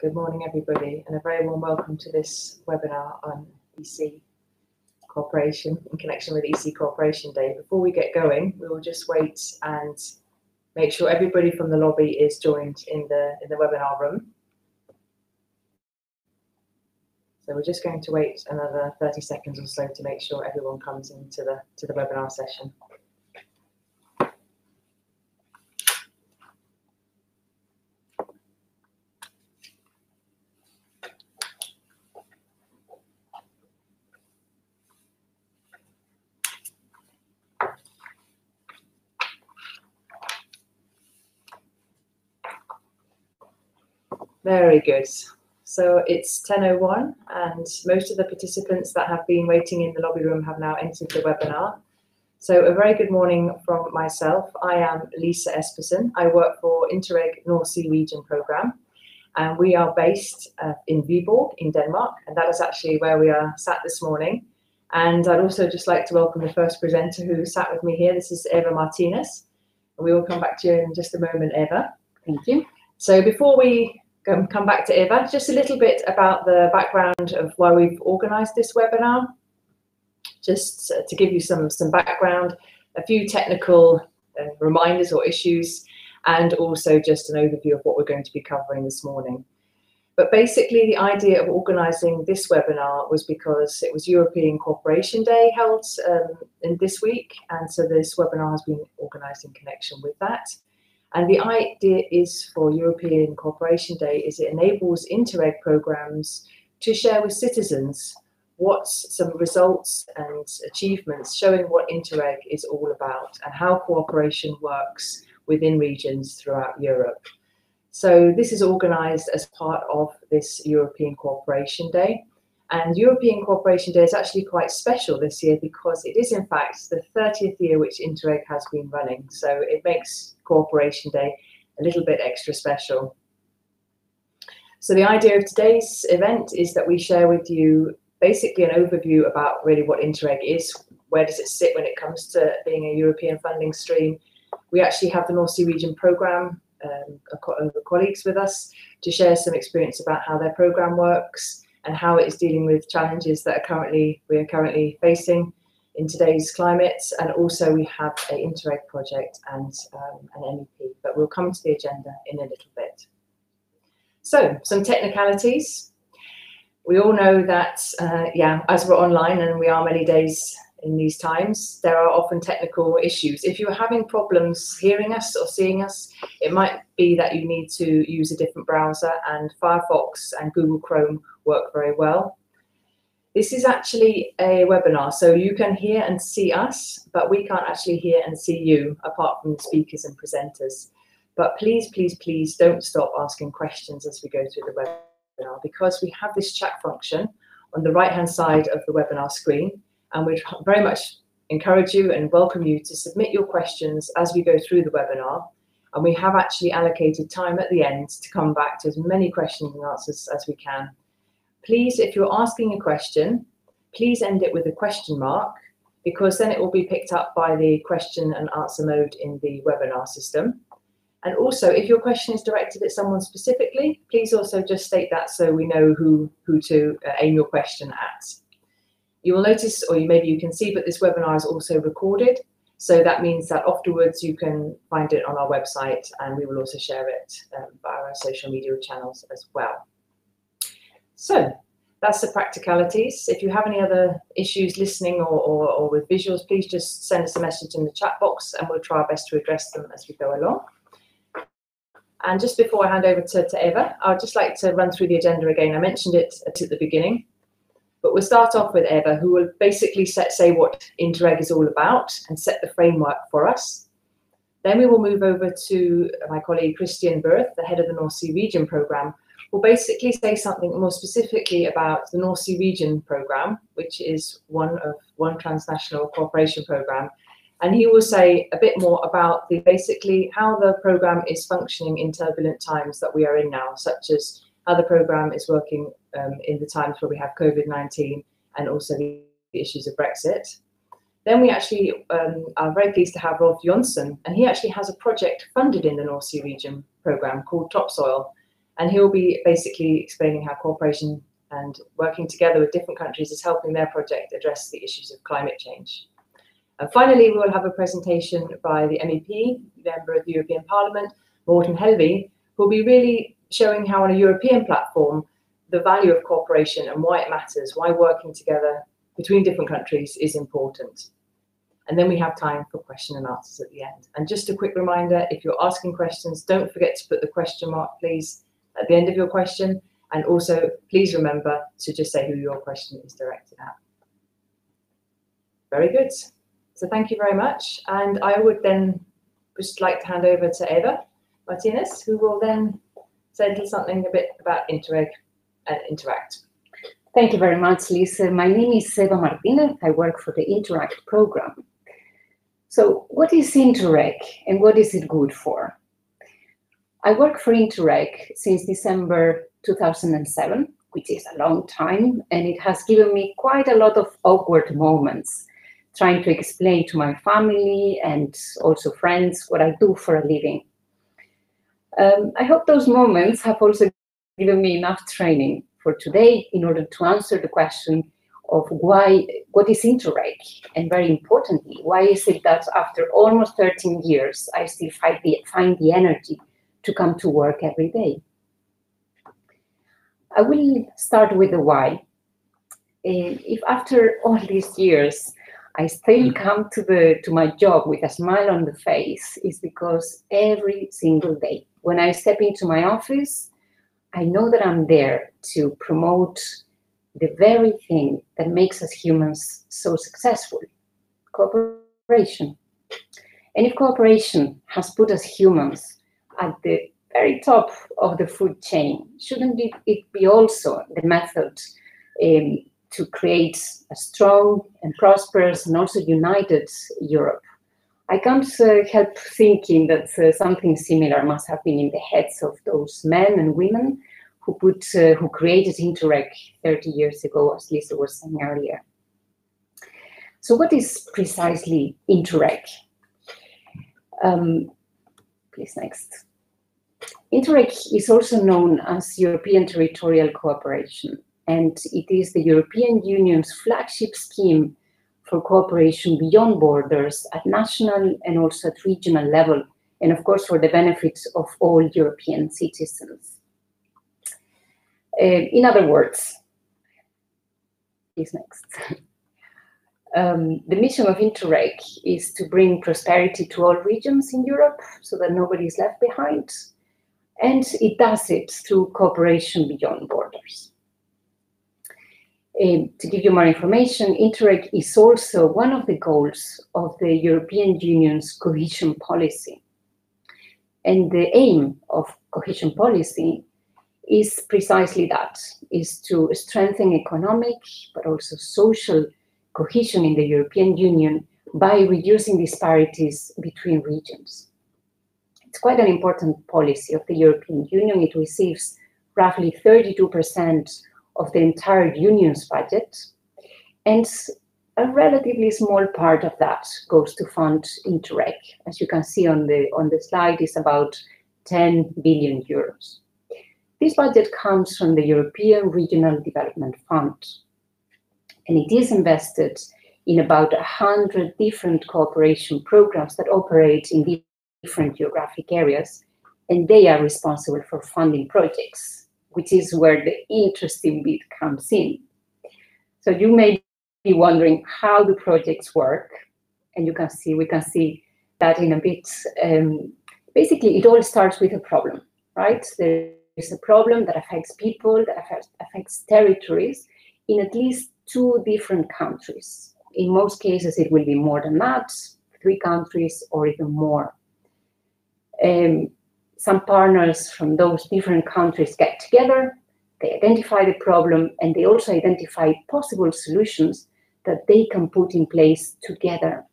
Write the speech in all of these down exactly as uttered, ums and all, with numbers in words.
Good morning, everybody, and a very warm welcome to this webinar on E C cooperation in connection with E C Cooperation Day. Before we get going, we will just wait and make sure everybody from the lobby is joined in the in the webinar room. So we're just going to wait another thirty seconds or so to make sure everyone comes into the to the webinar session. Very good. So it's ten oh one and most of the participants that have been waiting in the lobby room have now entered the webinar. So a very good morning from myself. I am Lise Espersen. I work for Interreg North Sea Region Programme, and we are based uh, in Viborg in Denmark, and that is actually where we are sat this morning. And I'd also just like to welcome the first presenter who sat with me here. This is Eva Martinez. And we will come back to you in just a moment, Eva. Thank you. So before we come back to Eva, just a little bit about the background of why we've organised this webinar. Just to give you some, some background, a few technical uh, reminders or issues, and also just an overview of what we're going to be covering this morning. But basically the idea of organising this webinar was because it was European Cooperation Day held um, in this week, and so this webinar has been organised in connection with that. And the idea is for European Cooperation Day is it enables Interreg programmes to share with citizens what some results and achievements showing what Interreg is all about and how cooperation works within regions throughout Europe. So this is organised as part of this European Cooperation Day. And European Cooperation Day is actually quite special this year because it is in fact the thirtieth year which Interreg has been running. So it makes Cooperation Day a little bit extra special. So the idea of today's event is that we share with you basically an overview about really what Interreg is, where does it sit when it comes to being a European funding stream. We actually have the North Sea Region Programme, um, our colleagues with us, to share some experience about how their programme works and how it is dealing with challenges that are currently we are currently facing in today's climate. And also we have an Interreg project and um, an M E P, but we'll come to the agenda in a little bit. So, some technicalities. We all know that, uh, yeah, as we're online and we are many days in these times, there are often technical issues. If you're having problems hearing us or seeing us, it might be that you need to use a different browser, and Firefox and Google Chrome work very well. This is actually a webinar, so you can hear and see us, but we can't actually hear and see you apart from the speakers and presenters. But please, please, please don't stop asking questions as we go through the webinar, because we have this chat function on the right-hand side of the webinar screen, and we'd very much encourage you and welcome you to submit your questions as we go through the webinar. And we have actually allocated time at the end to come back to as many questions and answers as we can. Please, if you're asking a question, please end it with a question mark, because then it will be picked up by the question and answer mode in the webinar system. And also, if your question is directed at someone specifically, please also just state that so we know who, who to aim your question at. You will notice, or you, maybe you can see, but this webinar is also recorded. So that means that afterwards you can find it on our website, and we will also share it um, via our social media channels as well. So that's the practicalities. If you have any other issues listening or, or, or with visuals, please just send us a message in the chat box and we'll try our best to address them as we go along. And just before I hand over to, to Eva, I'd just like to run through the agenda again. I mentioned it at the beginning, but we'll start off with Eva, who will basically set, say what Interreg is all about and set the framework for us. Then we will move over to my colleague Christian Byrith, the head of the North Sea Region Programme, will basically say something more specifically about the North Sea Region Programme, which is one of one transnational cooperation programme. And he will say a bit more about the basically how the programme is functioning in turbulent times that we are in now, such as how the programme is working um, in the times where we have COVID nineteen and also the issues of Brexit. Then we actually um, are very pleased to have Rolf Jonsson, and he actually has a project funded in the North Sea Region Programme called Topsoil. And he'll be basically explaining how cooperation and working together with different countries is helping their project address the issues of climate change. And finally, we'll have a presentation by the M E P, Member of the European Parliament, Morten Helveg, who will be really showing how on a European platform the value of cooperation and why it matters, why working together between different countries is important. And then we have time for question and answers at the end. And just a quick reminder, if you're asking questions, don't forget to put the question mark, please, at the end of your question. And also, please remember to just say who your question is directed at. Very good. So thank you very much. And I would then just like to hand over to Eva Martinez, who will then say something a bit about Interreg and Interact. Thank you very much, Lisa. My name is Eva Martinez. I work for the Interact program. So what is Interreg and what is it good for? I work for Interreg since December two thousand seven, which is a long time, and it has given me quite a lot of awkward moments trying to explain to my family and also friends what I do for a living. Um, I hope those moments have also given me enough training for today in order to answer the question of why, what is Interreg, and very importantly, why is it that after almost thirteen years, I still find the, find the energy to come to work every day. I will start with the why. If after all these years, I still come to, the, to my job with a smile on the face, is because every single day, when I step into my office, I know that I'm there to promote the very thing that makes us humans so successful, cooperation. And if cooperation has put us humans at the very top of the food chain, shouldn't it be also the method um, to create a strong and prosperous and also united Europe? I can't uh, help thinking that uh, something similar must have been in the heads of those men and women who put, uh, who created Interreg thirty years ago, as Lisa was saying earlier. So what is precisely Interreg? Um, please, next. Interreg is also known as European Territorial Cooperation, and it is the European Union's flagship scheme for cooperation beyond borders at national and also at regional level, and of course for the benefit of all European citizens. Uh, in other words, please next. Um, the mission of Interreg is to bring prosperity to all regions in Europe so that nobody is left behind. And it does it through cooperation beyond borders. Um, to give you more information, Interreg is also one of the goals of the European Union's cohesion policy. And the aim of cohesion policy is precisely that, is to strengthen economic but also social cohesion in the European Union by reducing disparities between regions. It's quite an important policy of the European Union. It receives roughly thirty-two percent of the entire Union's budget, and a relatively small part of that goes to fund Interreg. As you can see on the, on the slide, it's about ten billion euros. This budget comes from the European Regional Development Fund, and it is invested in about one hundred different cooperation programs that operate in the different geographic areas, and they are responsible for funding projects, which is where the interesting bit comes in. So you may be wondering how the projects work, and you can see, we can see that in a bit. Um, basically, it all starts with a problem, right? There is a problem that affects people, that affects, affects territories in at least two different countries. In most cases, it will be more than that, three countries or even more. Um, some partners from those different countries get together, they identify the problem, and they also identify possible solutions that they can put in place together.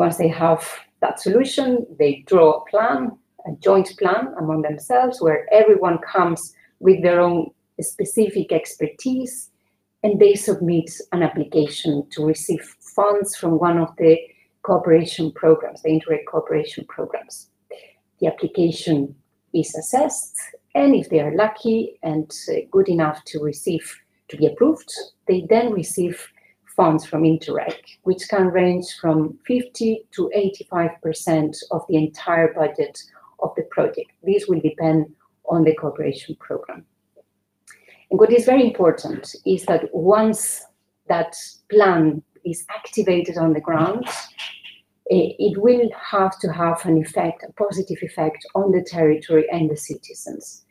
Once they have that solution, they draw a plan, a joint plan among themselves, where everyone comes with their own specific expertise, and they submit an application to receive funds from one of the cooperation programs, the Interreg cooperation programs. The application is assessed, and if they are lucky and good enough to receive, to be approved, they then receive funds from Interreg, which can range from fifty to eighty-five percent of the entire budget of the project. This will depend on the cooperation program. And what is very important is that once that plan is activated on the ground, it will have to have an effect, a positive effect on the territory and the citizens.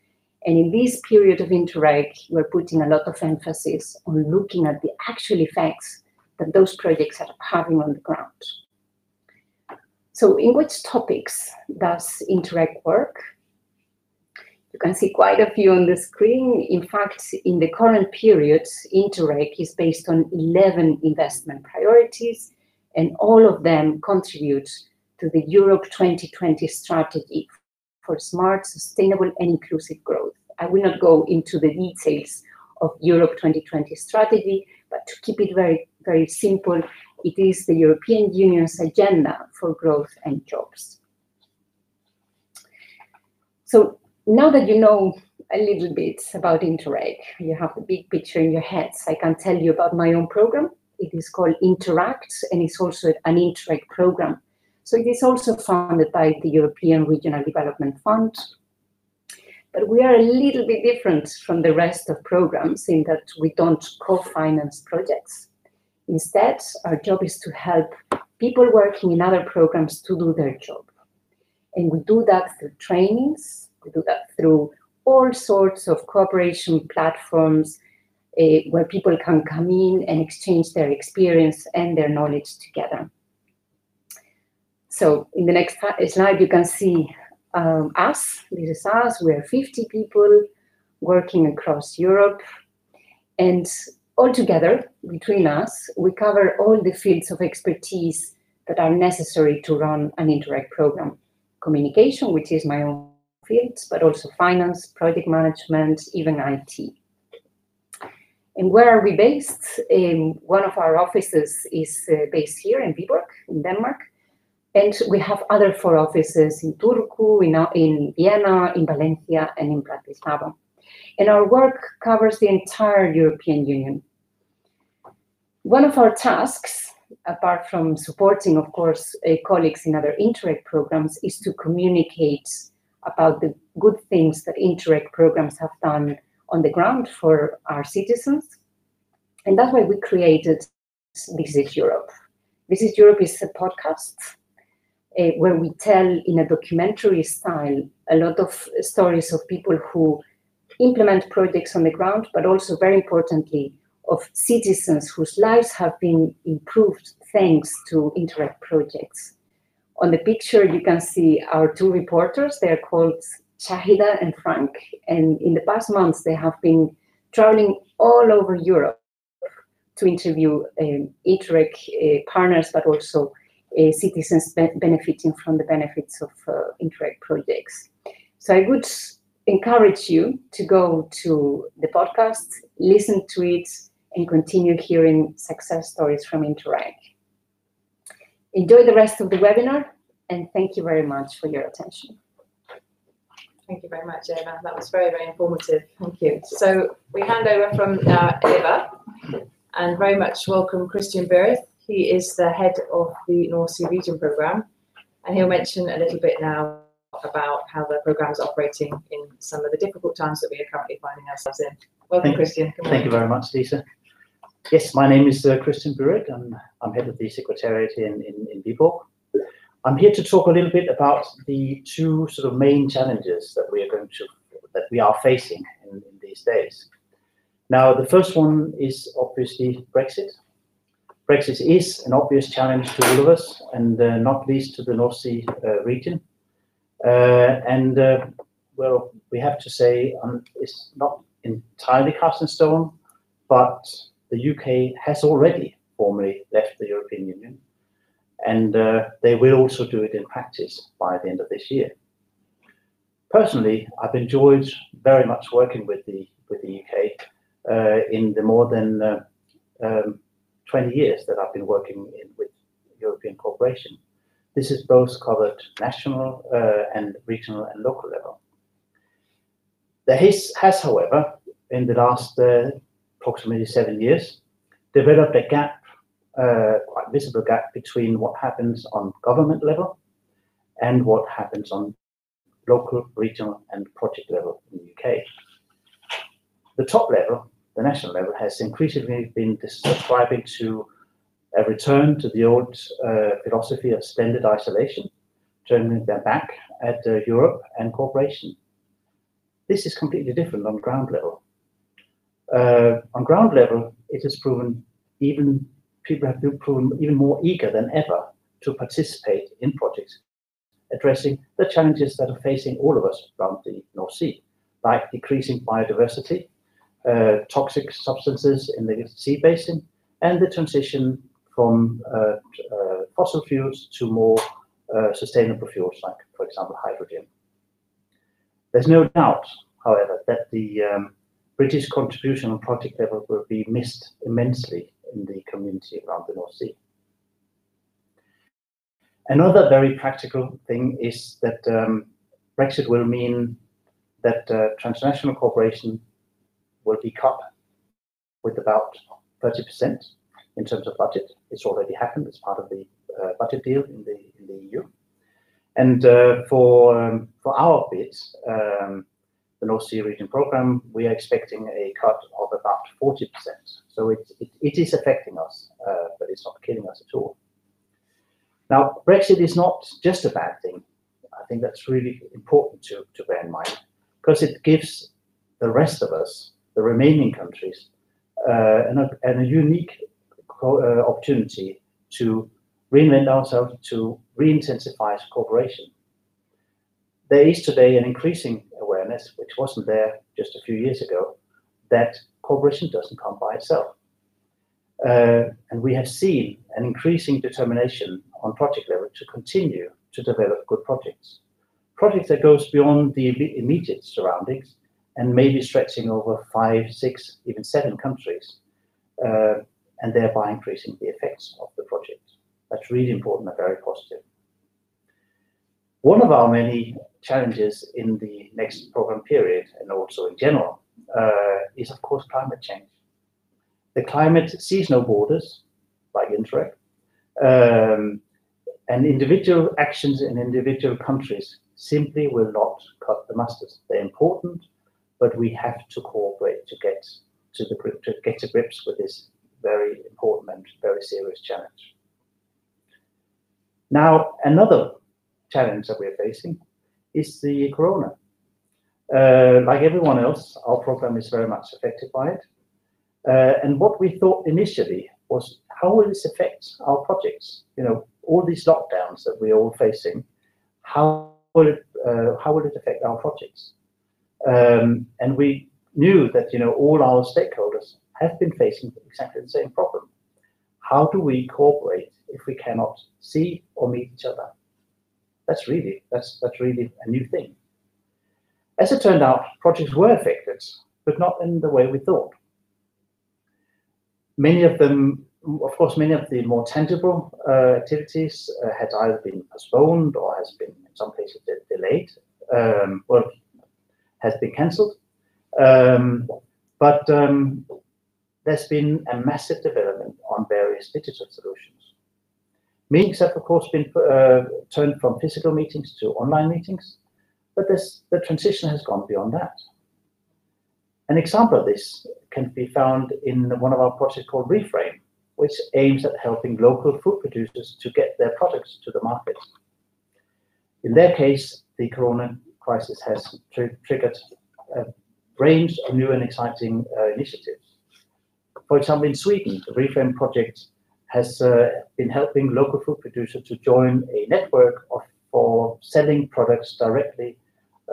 And in this period of Interreg, we're putting a lot of emphasis on looking at the actual effects that those projects are having on the ground. So in which topics does Interreg work? You can see quite a few on the screen. In fact, in the current period, Interreg is based on eleven investment priorities, and all of them contribute to the Europe twenty twenty strategy for smart, sustainable, and inclusive growth. I will not go into the details of Europe twenty twenty strategy, but to keep it very, very simple, it is the European Union's agenda for growth and jobs. So now that you know a little bit about Interreg, you have the big picture in your heads, I can tell you about my own program. It is called Interact, and it's also an Interreg program. So it is also funded by the European Regional Development Fund. But we are a little bit different from the rest of programs in that we don't co-finance projects. Instead, our job is to help people working in other programs to do their job. And we do that through trainings, we do that through all sorts of cooperation platforms, Uh, where people can come in and exchange their experience and their knowledge together. So in the next slide, you can see um, us. This is us. We are fifty people working across Europe. And all together, between us, we cover all the fields of expertise that are necessary to run an Interreg program. Communication, which is my own field, but also finance, project management, even I T. And where are we based? Um, one of our offices is uh, based here in Viborg, in Denmark. And we have other four offices in Turku, in, in Vienna, in Valencia, and in Bratislava. And our work covers the entire European Union. One of our tasks, apart from supporting, of course, uh, colleagues in other Interreg programs, is to communicate about the good things that Interreg programs have done on the ground for our citizens. And that's why we created This is Europe. This is Europe is a podcast uh, where we tell in a documentary style a lot of stories of people who implement projects on the ground, but also very importantly of citizens whose lives have been improved thanks to Interreg projects. On the picture, you can see our two reporters. They are called Shahida and Frank, and in the past months they have been traveling all over Europe to interview um, Interreg uh, partners, but also uh, citizens be benefiting from the benefits of uh, Interreg projects. So I would encourage you to go to the podcast, listen to it, and continue hearing success stories from Interreg. Enjoy the rest of the webinar, and thank you very much for your attention. Thank you very much, Eva. That was very, very informative. Thank you. So we hand over from uh, Eva, and very much welcome Christian Byrith. He is the head of the North Sea Region Programme, and he'll mention a little bit now about how the programme is operating in some of the difficult times that we are currently finding ourselves in. Welcome, Thank Christian. Good Thank you very much, Lisa. Yes, my name is uh, Christian Byrith, and I'm head of the Secretariat in, in, in Viborg. I'm here to talk a little bit about the two sort of main challenges that we are going to that we are facing in, in these days. Now, the first one is obviously Brexit. Brexit is an obvious challenge to all of us, and uh, not least to the North Sea uh, region. Uh, and uh, well, we have to say um, it's not entirely cast in stone, but the U K has already formally left the European Union. And uh, they will also do it in practice by the end of this year. Personally, I've enjoyed very much working with the with the U K uh, in the more than uh, um, twenty years that I've been working in, with European cooperation. This is both covered national uh, and regional and local level. There has, has however, in the last uh, approximately seven years, developed a gap, uh, quite visible gap, between what happens on government level and what happens on local, regional, and project level in the U K. The top level, the national level, has increasingly been subscribing to a return to the old uh, philosophy of splendid isolation, turning their back at uh, Europe and cooperation. This is completely different on ground level. Uh, on ground level, it has proven even people have been proven even more eager than ever to participate in projects addressing the challenges that are facing all of us around the North Sea, like decreasing biodiversity, uh, toxic substances in the sea basin, and the transition from uh, uh, fossil fuels to more uh, sustainable fuels, like, for example, hydrogen. There's no doubt, however, that the um, British contribution on project level will be missed immensely in the community around the North Sea. Another very practical thing is that um, Brexit will mean that uh, transnational cooperation will be cut with about thirty percent in terms of budget. It's already happened as part of the uh, budget deal in the, in the E U. And uh, for, um, for our bit, um, the North Sea Region Programme, we are expecting a cut of about forty percent. So it, it, it is affecting us, uh, but it's not killing us at all. Now, Brexit is not just a bad thing. I think that's really important to, to bear in mind, because it gives the rest of us, the remaining countries, uh, and, a, and a unique co uh, opportunity to reinvent ourselves, to re-intensify cooperation. There is today an increasing awareness, which wasn't there just a few years ago, that cooperation doesn't come by itself. Uh, and we have seen an increasing determination on project level to continue to develop good projects. Projects that goes beyond the immediate surroundings and maybe stretching over five, six, even seven countries, uh, and thereby increasing the effects of the project. That's really important and very positive. One of our many challenges in the next program period, and also in general, uh, is of course climate change. The climate sees no borders, like Interreg, um, and individual actions in individual countries simply will not cut the mustard. They're important, but we have to cooperate to get to the grip, to get to grips with this very important and very serious challenge. Now, another challenge that we're facing is the corona. Uh, like everyone else, our program is very much affected by it. Uh, and what we thought initially was, how will this affect our projects? You know, all these lockdowns that we're all facing, how will it, uh, how will it affect our projects? Um, and we knew that, you know, all our stakeholders have been facing exactly the same problem. How do we cooperate if we cannot see or meet each other? That's really, that's, that's really a new thing. As it turned out, projects were affected, but not in the way we thought. Many of them, of course, many of the more tangible uh, activities uh, had either been postponed or has been, in some cases, de delayed, um, well, has been cancelled. Um, but um, there's been a massive development on various digital solutions. Meetings have, of course, been uh, turned from physical meetings to online meetings, but this, the transition has gone beyond that. An example of this can be found in one of our projects called ReFrame, which aims at helping local food producers to get their products to the market. In their case, the corona crisis has tr triggered a range of new and exciting uh, initiatives. For example, in Sweden, the ReFrame project has uh, been helping local food producers to join a network of, for selling products directly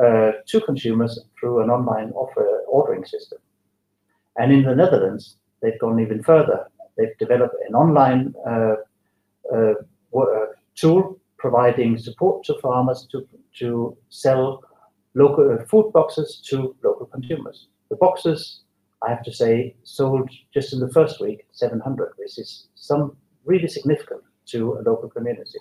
Uh, to consumers through an online offer ordering system. And in the Netherlands, they've gone even further. They've developed an online uh, uh, tool providing support to farmers to, to sell local food boxes to local consumers. The boxes, I have to say, sold just in the first week, seven hundred, which is some really significant to a local community.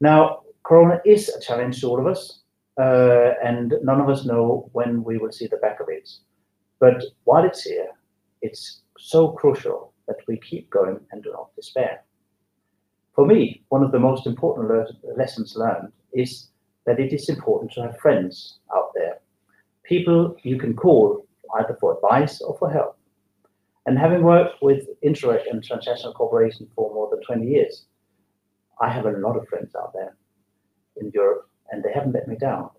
Now, corona is a challenge to all of us. uh, and none of us know when we will see the back of it. But while it's here, it's so crucial that we keep going and do not despair. For me, one of the most important le- lessons learned is that it is important to have friends out there, people you can call either for advice or for help. And having worked with Interreg and transnational cooperation for more than twenty years, I have a lot of friends out there in Europe, and they haven't let me down.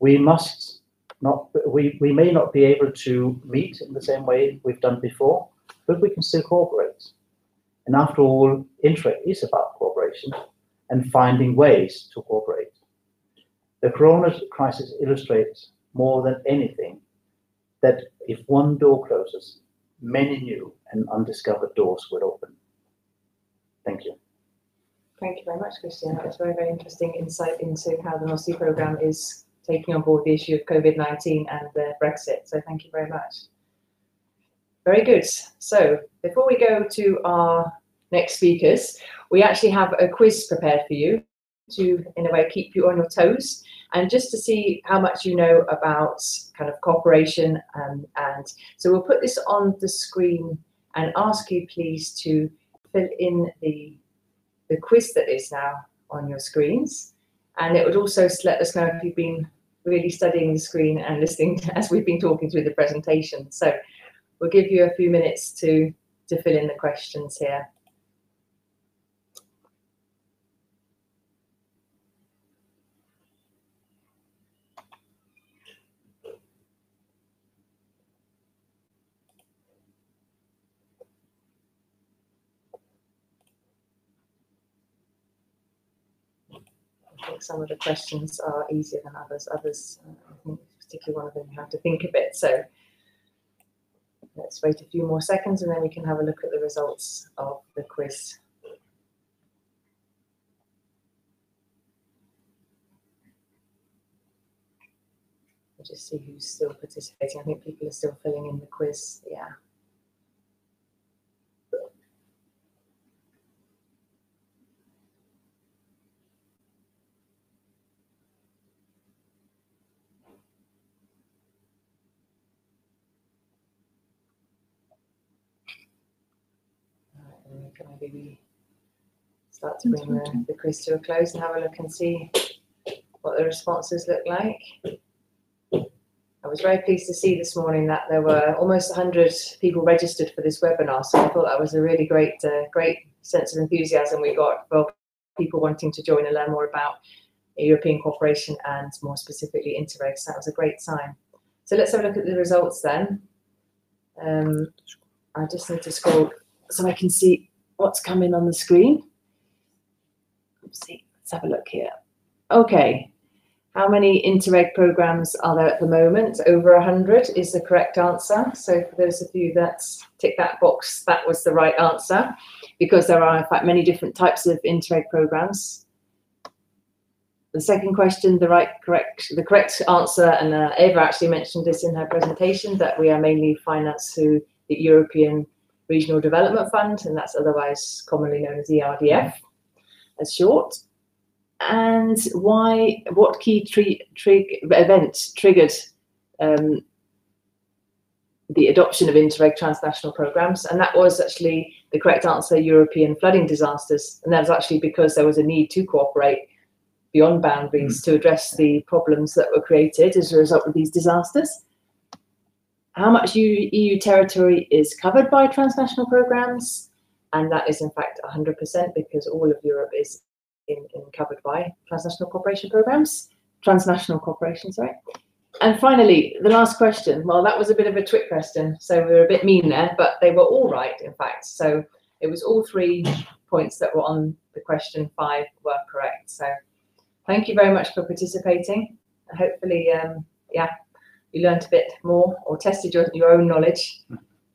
We must not, we, we may not be able to meet in the same way we've done before, but we can still cooperate. And after all, Interreg is about cooperation and finding ways to cooperate. The corona crisis illustrates more than anything that if one door closes, many new and undiscovered doors will open. Thank you. Thank you very much, Christian. That was a very, very interesting insight into how the North Sea Programme is taking on board the issue of COVID nineteen and uh, Brexit. So thank you very much. Very good. So before we go to our next speakers, we actually have a quiz prepared for you to, in a way, keep you on your toes, and just to see how much you know about kind of cooperation. And, and so we'll put this on the screen and ask you please to fill in the, the quiz that is now on your screens. And it would also let us know if you've been really studying the screen and listening to, as we've been talking through the presentation. So we'll give you a few minutes to, to fill in the questions here. Some of the questions are easier than others. Others, uh, I think particularly one of them, you have to think a bit. So let's wait a few more seconds and then we can have a look at the results of the quiz. We'll just see who's still participating. I think people are still filling in the quiz. Yeah. Maybe we start to bring the, the quiz to a close and have a look and see what the responses look like. I was very pleased to see this morning that there were almost one hundred people registered for this webinar, so I thought that was a really great, uh, great sense of enthusiasm we got for people wanting to join and learn more about European cooperation and more specifically Interreg. So that was a great sign. So let's have a look at the results then. Um, I just need to scroll so I can see what's coming on the screen. Let's see, let's have a look here. Okay, how many Interreg programs are there at the moment? Over one hundred is the correct answer. So for those of you that tick that box, that was the right answer, because there are in fact many different types of Interreg programs. The second question, the right correct, the correct answer, and uh, Eva actually mentioned this in her presentation, that we are mainly financed through the European Regional Development Fund, and that's otherwise commonly known as E R D F as short. And why, what key tri tri event triggered um, the adoption of Interreg transnational programs? And that was actually the correct answer, European flooding disasters. And that was actually because there was a need to cooperate beyond boundaries mm-hmm. to address the problems that were created as a result of these disasters. How much E U territory is covered by transnational programs? And that is in fact one hundred percent, because all of Europe is in, in covered by transnational cooperation programs, transnational cooperation, sorry. And finally, the last question. Well, that was a bit of a trick question, so we were a bit mean there, but they were all right, in fact. So it was all three points that were on the question five were correct. So thank you very much for participating. Hopefully, um, yeah. you learned a bit more or tested your, your own knowledge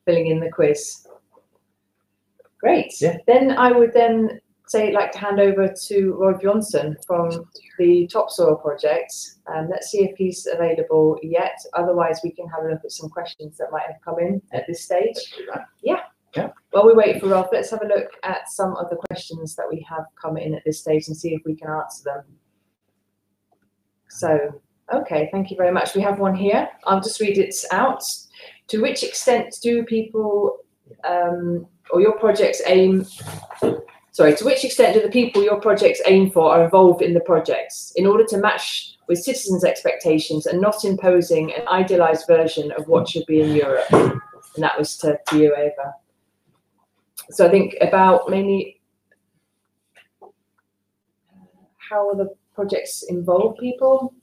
filling in the quiz. Great. Yeah. Then I would then say I'd like to hand over to Rolf Jonsson from the Topsoil project. Um, let's see if he's available yet. Otherwise, we can have a look at some questions that might have come in at this stage. Yeah. Yeah. While we wait for Rolf, let's have a look at some of the questions that we have come in at this stage and see if we can answer them. So, okay, thank you very much. We have one here. I'll just read it out. To which extent do people um, or your projects aim, sorry, to which extent do the people your projects aim for are involved in the projects in order to match with citizens' expectations and not imposing an idealised version of what should be in Europe? And that was to, to you, Eva. So I think about mainly how are the projects involve people?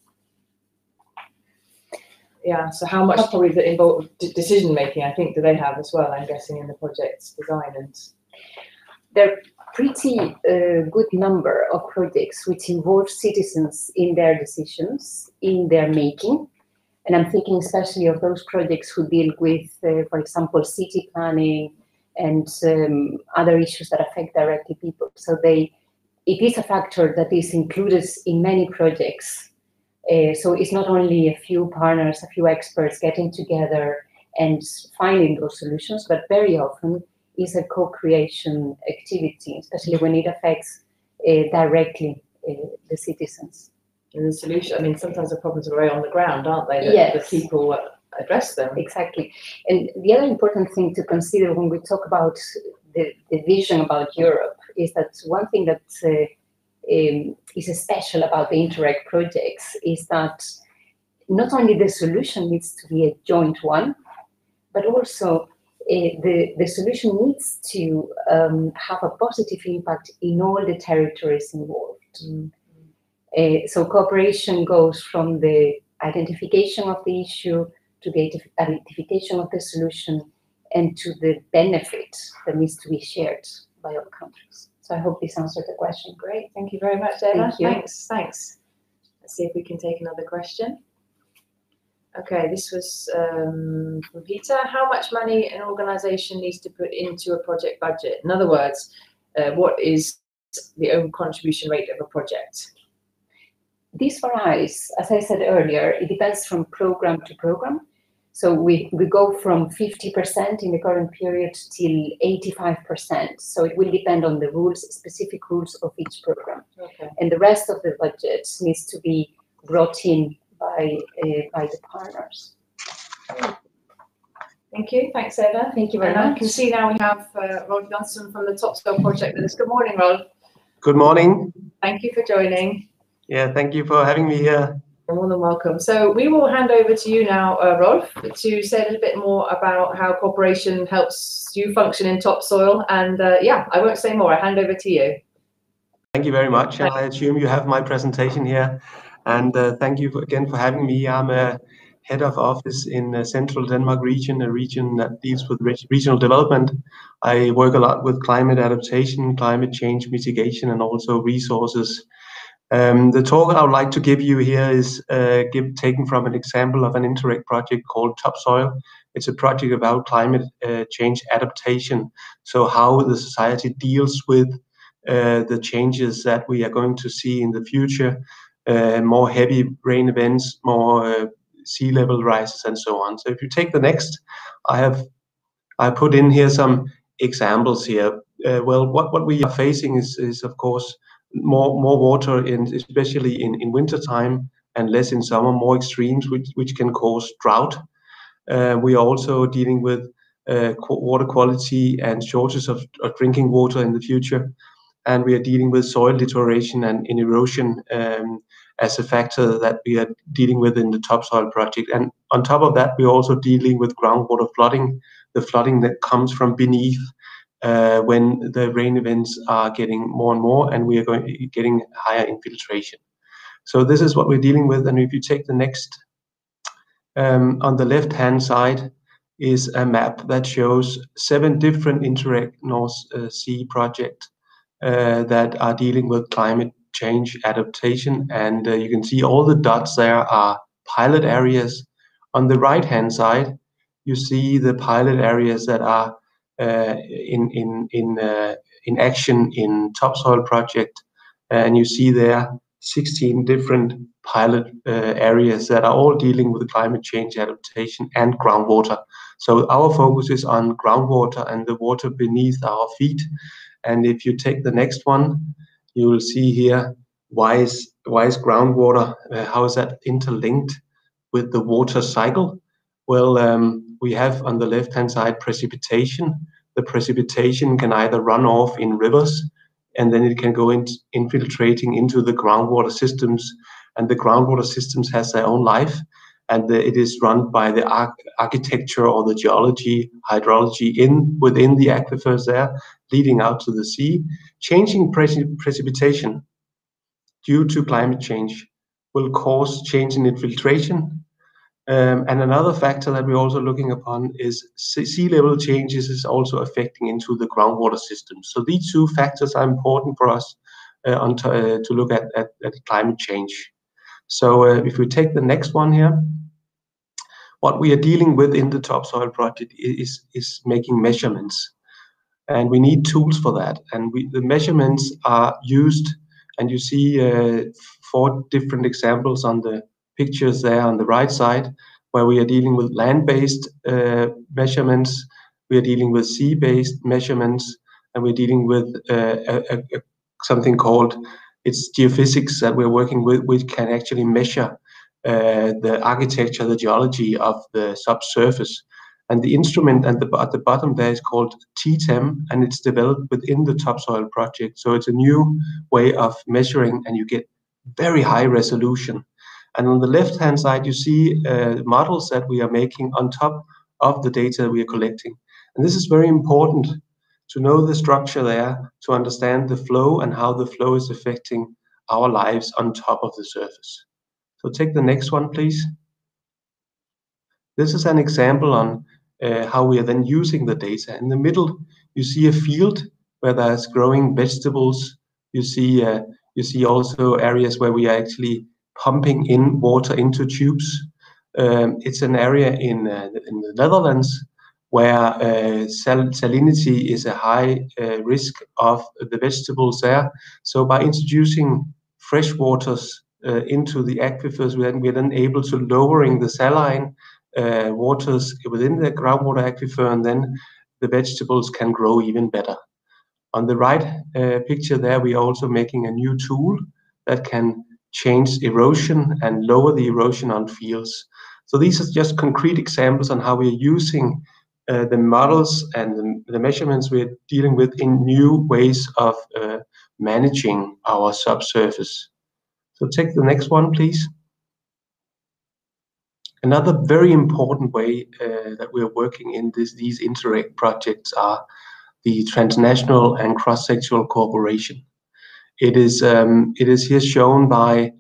Yeah, so how much probably the involve decision making, I think, do they have as well, I'm guessing, in the project's design? And they're pretty uh, good number of projects which involve citizens in their decisions, in their making. And I'm thinking especially of those projects who deal with, uh, for example, city planning and um, other issues that affect directly people. So they, it is a factor that is included in many projects. Uh, so it's not only a few partners, a few experts getting together and finding those solutions, but very often is a co-creation activity, especially when it affects uh, directly uh, the citizens. And the solution, I mean, sometimes the problems are very on the ground, aren't they? The, yes. The people address them. Exactly. And the other important thing to consider when we talk about the, the vision about Europe is that one thing that uh, um, is special about the Interreg projects is that not only the solution needs to be a joint one, but also Uh, the, the solution needs to um, have a positive impact in all the territories involved. Mm-hmm. uh, so cooperation goes from the identification of the issue to the identification of the solution and to the benefit that needs to be shared by all countries. So I hope this answered the question. Great, thank you very much, Eva. Thank you. Thanks, thanks. Let's see if we can take another question. Okay, this was um, from Peter. How much money an organisation needs to put into a project budget? In other words, uh, what is the own contribution rate of a project? This varies. As I said earlier, it depends from programme to programme. So we, we go from fifty percent in the current period till eighty-five percent. So it will depend on the rules, specific rules of each programme. Okay. And the rest of the budget needs to be brought in By, uh, by the partners. Thank you. Thanks, Eva. Thank you very much. I can see now we have uh, Rolf Jonsson from the Topsoil project with us. Good morning, Rolf. Good morning. Thank you for joining. Yeah, thank you for having me here. You're more than welcome. So we will hand over to you now, uh, Rolf, to say a little bit more about how cooperation helps you function in Topsoil. And uh, yeah, I won't say more. I hand over to you. Thank you very much. Thanks. I assume you have my presentation here. And uh, thank you again for having me. I'm a head of office in uh, Central Denmark region, a region that deals with re regional development. I work a lot with climate adaptation, climate change mitigation, and also resources. Um, the talk I would like to give you here is uh, give, taken from an example of an Interreg project called Topsoil. It's a project about climate uh, change adaptation, so how the society deals with uh, the changes that we are going to see in the future. Uh, more heavy rain events, more uh, sea level rises, and so on. So if you take the next, I have I put in here some examples here. Uh, well, what what we are facing is is of course more more water, in especially in in winter time, and less in summer. More extremes, which which can cause drought. Uh, we are also dealing with uh, water quality and shortages of, of drinking water in the future. And we are dealing with soil deterioration and in erosion um, as a factor that we are dealing with in the Topsoil project. And on top of that, we are also dealing with groundwater flooding, the flooding that comes from beneath uh, when the rain events are getting more and more, and we are going, getting higher infiltration. So this is what we're dealing with. And if you take the next, um, on the left-hand side, is a map that shows seven different Interreg North uh, Sea projects Uh, that are dealing with climate change adaptation, and uh, you can see all the dots there are pilot areas. On the right hand side you see the pilot areas that are uh, in in in, uh, in action in Topsoil project, and you see there sixteen different pilot uh, areas that are all dealing with climate change adaptation and groundwater. So our focus is on groundwater and the water beneath our feet. And if you take the next one, you will see here why is why is groundwater, uh, how is that interlinked with the water cycle? Well, um, we have on the left-hand side precipitation. The precipitation can either run off in rivers, and then it can go in, infiltrating into the groundwater systems, and the groundwater systems has their own life, and the, it is run by the arch architecture or the geology, hydrology in within the aquifers there, leading out to the sea. Changing preci precipitation due to climate change will cause change in infiltration. Um, and another factor that we're also looking upon is sea level changes is also affecting into the groundwater system. So these two factors are important for us uh, on to, uh, to look at, at, at climate change. So uh, if we take the next one here, what we are dealing with in the Topsoil project is, is making measurements. And we need tools for that. And we, the measurements are used, and you see uh, four different examples on the pictures there on the right side, where we are dealing with land-based uh, measurements, we are dealing with sea-based measurements, and we're dealing with uh, a, a, something called, it's geophysics that we're working with, which can actually measure uh, the architecture, the geology of the subsurface. And the instrument at the, at the bottom there is called T T E M, and it's developed within the Topsoil project. So it's a new way of measuring, and you get very high resolution. And on the left-hand side, you see uh, models that we are making on top of the data we are collecting. And this is very important to know the structure there, to understand the flow and how the flow is affecting our lives on top of the surface. So take the next one, please. This is an example on uh, how we are then using the data. In the middle, you see a field where there's growing vegetables. You see, uh, you see also areas where we are actually pumping in water into tubes. Um, it's an area in, uh, in the Netherlands where uh, sal salinity is a high uh, risk of the vegetables there. So by introducing fresh waters uh, into the aquifers, we're then, we're then able to lowering the saline uh, waters within the groundwater aquifer, and then the vegetables can grow even better. On the right uh, picture there, we are also making a new tool that can change erosion and lower the erosion on fields. So these are just concrete examples on how we are using uh, the models and the, the measurements we are dealing with in new ways of uh, managing our subsurface. So take the next one, please. Another very important way uh, that we are working in this, these Interreg projects are the transnational and cross-sectoral cooperation. It is um, it is here shown by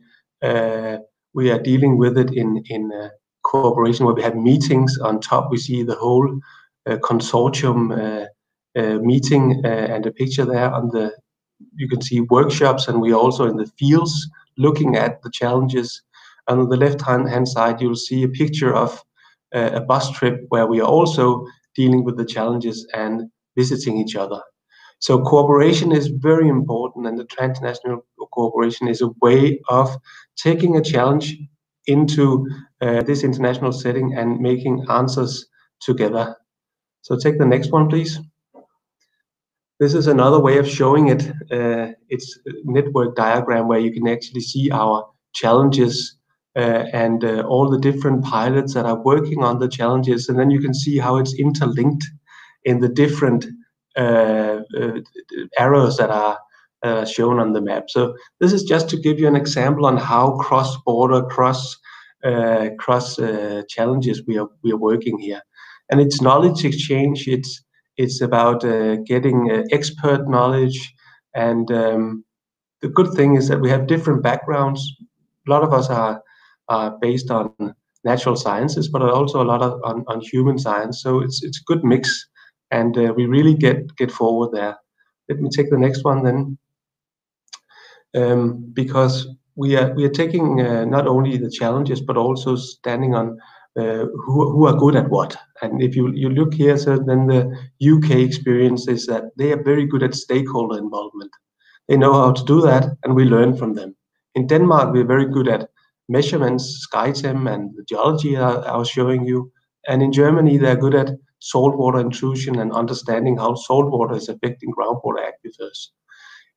uh, we are dealing with it in in uh, cooperation where we have meetings on top. We see the whole uh, consortium uh, uh, meeting uh, and a picture there on the. You can see workshops, and we are also in the fields looking at the challenges. And on the left hand hand side, you will see a picture of uh, a bus trip where we are also dealing with the challenges and visiting each other. So cooperation is very important, and the transnational cooperation is a way of taking a challenge into uh, this international setting and making answers together. So take the next one, please. This is another way of showing it. Uh, it's a network diagram where you can actually see our challenges uh, and uh, all the different pilots that are working on the challenges. And then you can see how it's interlinked in the different Uh, uh, arrows that are uh, shown on the map. So this is just to give you an example on how cross-border, cross, uh, cross uh, challenges we are we are working here. And it's knowledge exchange. It's it's about uh, getting uh, expert knowledge. And um, the good thing is that we have different backgrounds. A lot of us are are based on natural sciences, but also a lot of on, on human science. So it's it's a good mix. And uh, we really get, get forward there. Let me take the next one then. Um, because we are, we are taking uh, not only the challenges, but also standing on uh, who, who are good at what. And if you, you look here, so then the U K experience is that they are very good at stakeholder involvement. They know how to do that, and we learn from them. In Denmark, we're very good at measurements, SkyTEM, and the geology I, I was showing you. And in Germany, they're good at saltwater intrusion and understanding how saltwater is affecting groundwater aquifers.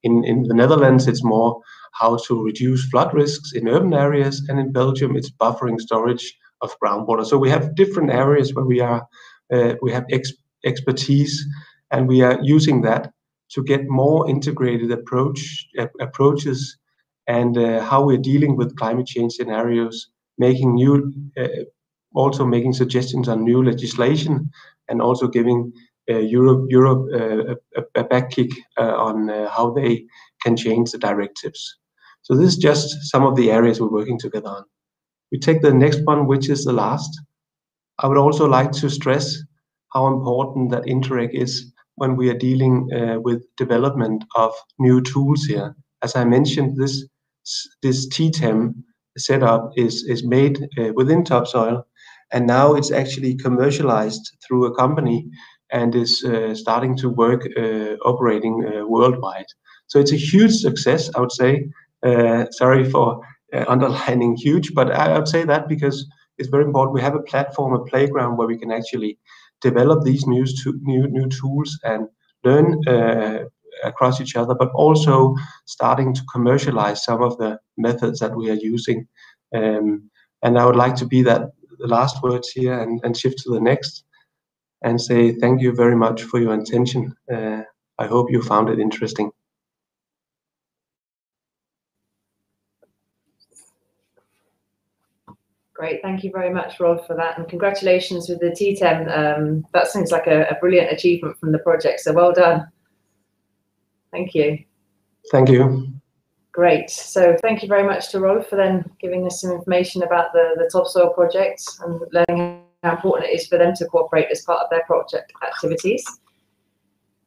In, in the Netherlands, it's more how to reduce flood risks in urban areas, and in Belgium it's buffering storage of groundwater. So we have different areas where we are uh, we have ex expertise, and we are using that to get more integrated approach uh, approaches and uh, how we're dealing with climate change scenarios, making new uh, also making suggestions on new legislation, and also giving uh, Europe Europe uh, a, a back kick uh, on uh, how they can change the directives. So this is just some of the areas we're working together on. We take the next one, which is the last. I would also like to stress how important that Interreg is when we are dealing uh, with development of new tools here. As I mentioned, this this T T E M setup is is made uh, within Topsoil, and now it's actually commercialized through a company and is uh, starting to work uh, operating uh, worldwide. So it's a huge success, I would say. Uh, sorry for uh, underlining huge, but I would say that because it's very important. We have a platform, a playground where we can actually develop these new to, new, new tools and learn uh, across each other, but also starting to commercialize some of the methods that we are using. Um, and I would like to be that the last words here and, and shift to the next and say thank you very much for your attention. Uh, I hope you found it interesting. Great, thank you very much, Rolf, for that, and congratulations with the T T E M. Um, that seems like a, a brilliant achievement from the project, so well done. Thank you. Thank you. Great, so thank you very much to Rolf for then giving us some information about the, the Topsoil project and learning how important it is for them to cooperate as part of their project activities.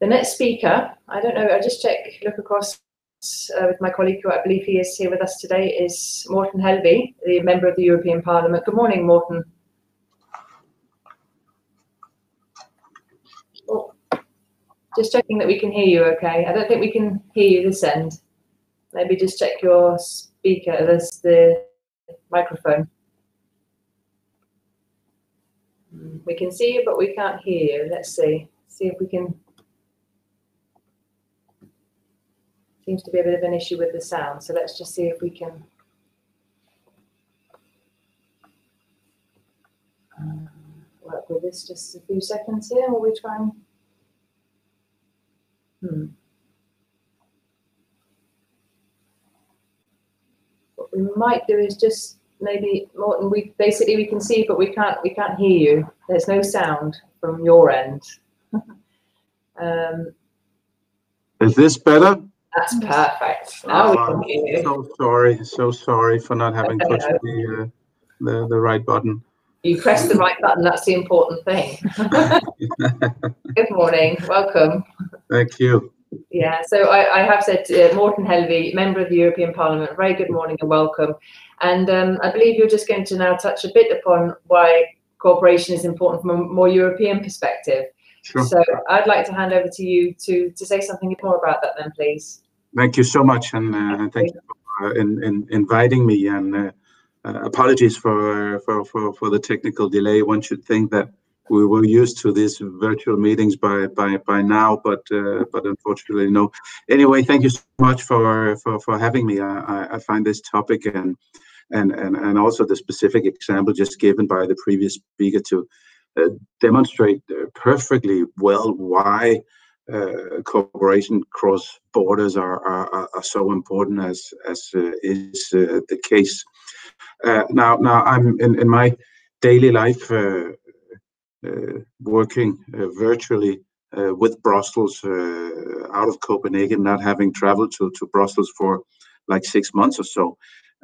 The next speaker, I don't know, I'll just check, look across Uh, with my colleague, who I believe he is here with us today, is Morten Helveg, the member of the European Parliament. Good morning, Morten. Oh, just checking that we can hear you okay. I don't think we can hear you this end. Maybe just check your speaker, there's the microphone. We can see you, but we can't hear you. Let's see, see if we can. Seems to be a bit of an issue with the sound, so let's just see if we can. Um, work with this just a few seconds here while we try and. Hmm. What we might do is just maybe, Morten, we basically we can see, but we can't we can't hear you. There's no sound from your end. um, Is this better? That's perfect. Now oh, we can hear you. So sorry, so sorry for not having touched the, uh, the the right button. You pressed the right button. That's the important thing. Good morning. Welcome. Thank you. Yeah. So I, I have said uh, Morten Helveg, member of the European Parliament. Very good morning and welcome. And um, I believe you're just going to now touch a bit upon why cooperation is important from a more European perspective. Sure. So I'd like to hand over to you to to say something more about that, then, please. Thank you so much, and uh, thank you for uh, in, in inviting me. And uh, uh, apologies for, for for for the technical delay. One should think that we were used to these virtual meetings by by by now, but uh, but unfortunately, no. Anyway, thank you so much for for for having me. I, I find this topic and and and and also the specific example just given by the previous speaker to. Uh, demonstrate uh, perfectly well why uh, cooperation cross borders are, are are so important as as uh, is uh, the case. Uh, now, now I'm in, in my daily life uh, uh, working uh, virtually uh, with Brussels uh, out of Copenhagen, not having traveled to to Brussels for like six months or so.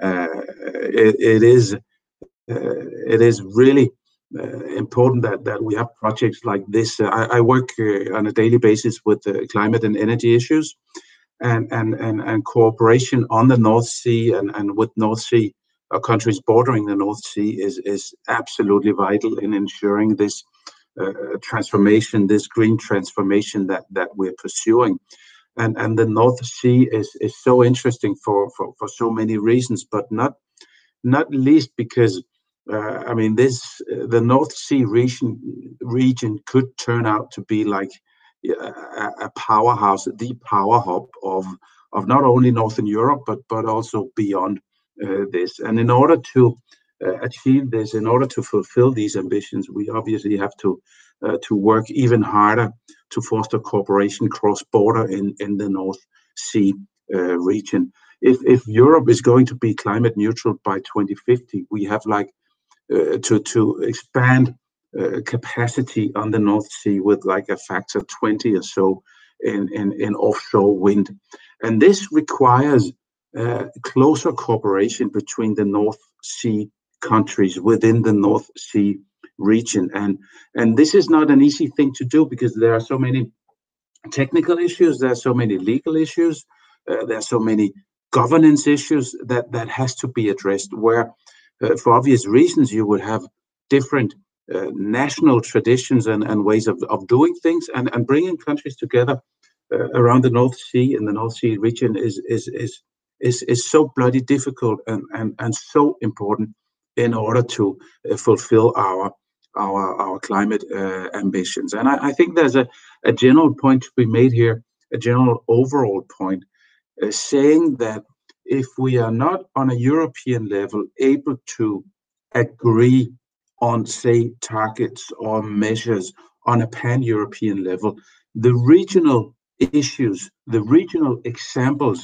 Uh, it, it is uh, it is really. Uh, important that that we have projects like this. Uh, I, I work uh, on a daily basis with uh, climate and energy issues, and and and and cooperation on the North Sea and and with North Sea uh, countries bordering the North Sea is is absolutely vital in ensuring this uh, transformation, this green transformation that that we're pursuing. And and the North Sea is is so interesting for for for so many reasons, but not not least because. Uh, I mean, this uh, the North Sea region region could turn out to be like a, a powerhouse, the power hub of of not only Northern Europe, but, but also beyond uh, this. And in order to uh, achieve this, in order to fulfill these ambitions, we obviously have to uh, to work even harder to foster cooperation cross-border in, in the North Sea uh, region. If, if Europe is going to be climate neutral by twenty fifty, we have like uh, to, to expand uh, capacity on the North Sea with like a factor twenty or so in, in, in offshore wind. And this requires uh, closer cooperation between the North Sea countries within the North Sea region. And, and this is not an easy thing to do because there are so many technical issues, there are so many legal issues, uh, there are so many governance issues that, that has to be addressed, where uh, for obvious reasons you would have different uh, national traditions and, and ways of, of doing things, and, and bringing countries together Uh, around the North Sea and the North Sea region is is is is is so bloody difficult and and and so important in order to uh, fulfill our our our climate uh, ambitions. And I, I think there's a a general point to be made here, a general overall point, uh, saying that if we are not on a European level able to agree on, say, targets or measures on a pan-European level, the regional issues, the regional examples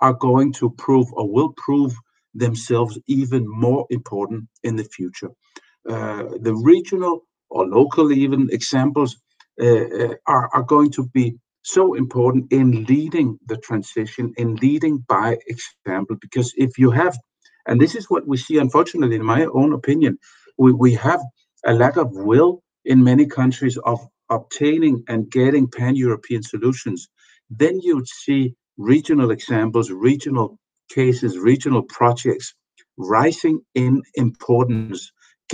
are going to prove or will prove themselves even more important in the future. Uh, the regional or local even examples uh, are, are going to be so important in leading the transition, in leading by example, because if you have, and this is what we see, unfortunately, in my own opinion, we, we have a lack of will in many countries of obtaining and getting pan-European solutions, then you'd see regional examples, regional cases, regional projects rising in importance,